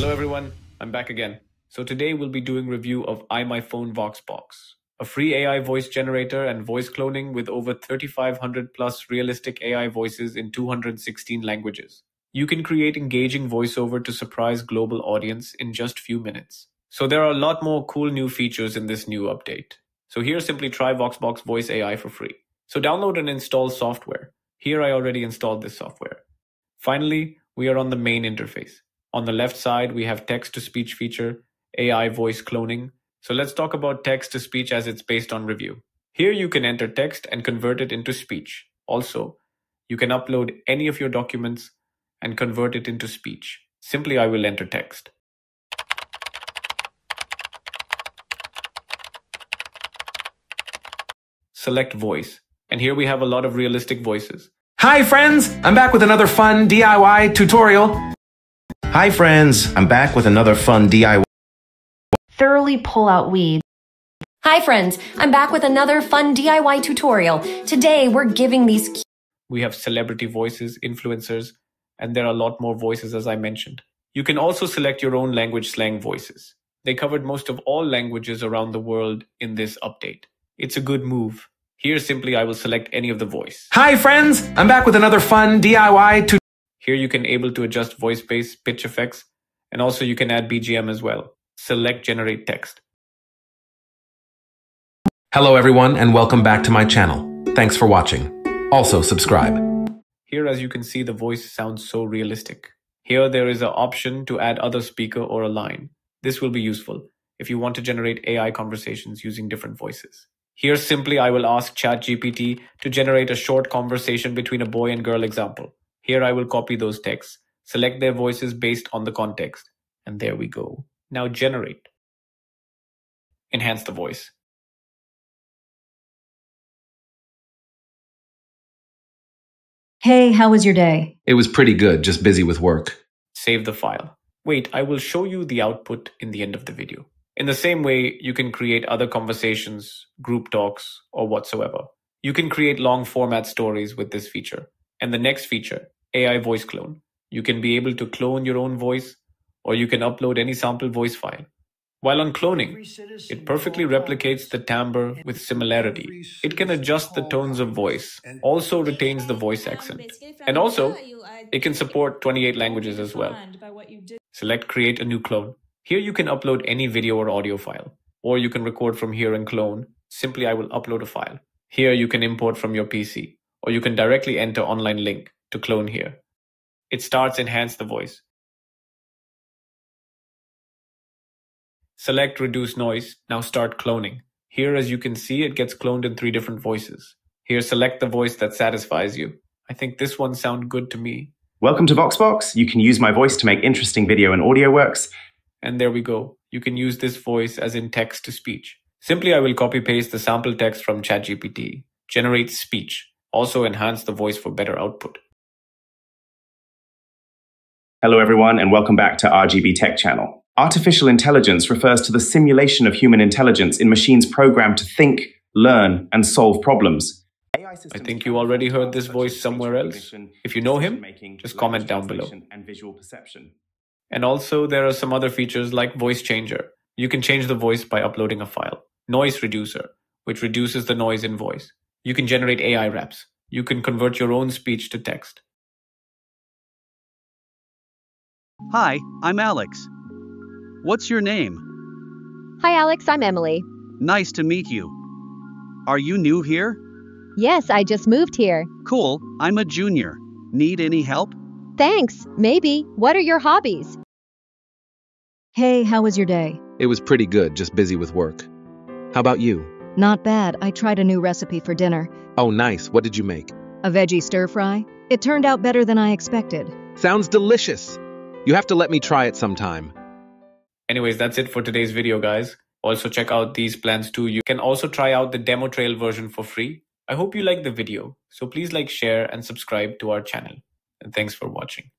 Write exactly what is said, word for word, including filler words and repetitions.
Hello everyone, I'm back again. So today we'll be doing review of iMyFone VoxBox, a free A I voice generator and voice cloning with over thirty-five hundred plus realistic A I voices in two hundred sixteen languages. You can create engaging voiceover to surprise global audience in just few minutes. So there are a lot more cool new features in this new update. So here simply try VoxBox Voice A I for free. So download and install software. Here I already installed this software. Finally, we are on the main interface. On the left side, we have text-to-speech feature, A I voice cloning. So let's talk about text-to-speech as it's based on review. Here you can enter text and convert it into speech. Also, you can upload any of your documents and convert it into speech. Simply, I will enter text. Select voice. And here we have a lot of realistic voices. Hi friends, I'm back with another fun D I Y tutorial. Hi friends, I'm back with another fun D I Y. Thoroughly pull out weeds. Hi friends, I'm back with another fun D I Y tutorial. Today we're giving these... We have celebrity voices, influencers, and there are a lot more voices as I mentioned. You can also select your own language slang voices. They covered most of all languages around the world in this update. It's a good move. Here simply I will select any of the voice. Hi friends, I'm back with another fun D I Y tutorial. Here you can able to adjust voice base, pitch effects, and also you can add B G M as well. Select generate text. Hello everyone and welcome back to my channel. Thanks for watching. Also subscribe. Here as you can see the voice sounds so realistic. Here there is an option to add other speaker or a line. This will be useful if you want to generate A I conversations using different voices. Here simply I will ask ChatGPT to generate a short conversation between a boy and girl example. Here I will copy those texts, select their voices based on the context, and there we go. Now generate. Enhance the voice. Hey, how was your day? It was pretty good, just busy with work. Save the file. Wait, I will show you the output in the end of the video. In the same way, you can create other conversations, group talks, or whatsoever. You can create long format stories with this feature. And the next feature, A I voice clone. You can be able to clone your own voice, or you can upload any sample voice file. While on cloning, it perfectly replicates the timbre with similarity. It can adjust the tones of voice, also retains the voice accent. And also, it can support twenty-eight languages as well. Select create a new clone. Here you can upload any video or audio file, or you can record from here and clone. Simply, I will upload a file. Here you can import from your P C. Or you can directly enter online link to clone here. It starts enhance the voice. Select reduce noise, now start cloning. Here as you can see it gets cloned in three different voices. Here select the voice that satisfies you. I think this one sounds good to me. Welcome to VoxBox. You can use my voice to make interesting video and audio works. And there we go. You can use this voice as in text to speech. Simply I will copy paste the sample text from ChatGPT. Generate speech. Also enhance the voice for better output. Hello everyone and welcome back to R G B Tech Channel. Artificial intelligence refers to the simulation of human intelligence in machines programmed to think, learn, and solve problems. I think you already heard this voice somewhere else. If you know him, just comment down below. And also there are some other features like voice changer. You can change the voice by uploading a file. Noise reducer, which reduces the noise in voice. You can generate A I raps. You can convert your own speech to text. Hi, I'm Alex. What's your name? Hi Alex, I'm Emily. Nice to meet you. Are you new here? Yes, I just moved here. Cool, I'm a junior. Need any help? Thanks, maybe. What are your hobbies? Hey, how was your day? It was pretty good, just busy with work. How about you? Not bad, I tried a new recipe for dinner. Oh nice, what did you make? A veggie stir fry. It turned out better than I expected. Sounds delicious. You have to let me try it sometime. Anyways, that's it for today's video guys. Also check out these plans too. You can also try out the demo trail version for free. I hope you liked the video. So please like, share and subscribe to our channel. And thanks for watching.